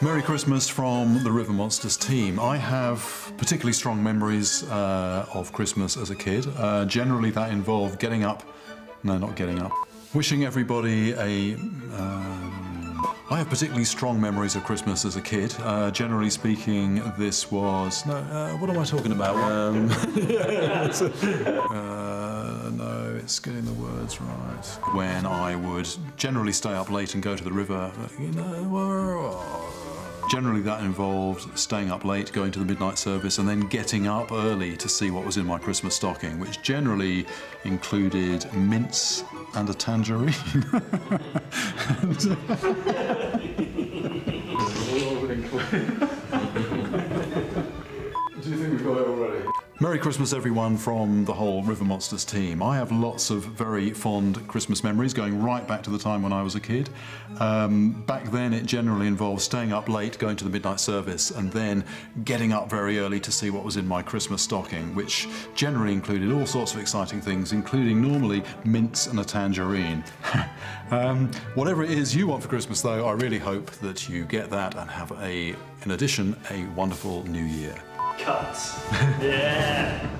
Merry Christmas from the River Monsters team. I have particularly strong memories of Christmas as a kid. Generally that involved getting up, no, not getting up, wishing everybody a... I have particularly strong memories of Christmas as a kid. Generally speaking, this was... No, what am I talking about? No, it's getting the words right. When I would generally stay up late and go to the river, you know, generally that involved staying up late, going to the midnight service, and then getting up early to see what was in my Christmas stocking, which generally included mints and a tangerine. Do you think we've got it already? Merry Christmas everyone from the whole River Monsters team. I have lots of very fond Christmas memories going right back to the time when I was a kid. Back then it generally involved staying up late, going to the midnight service, and then getting up very early to see what was in my Christmas stocking, which generally included all sorts of exciting things, including normally mints and a tangerine. Whatever it is you want for Christmas though, I really hope that you get that and have, in addition, a wonderful new year. Cuts. Yeah.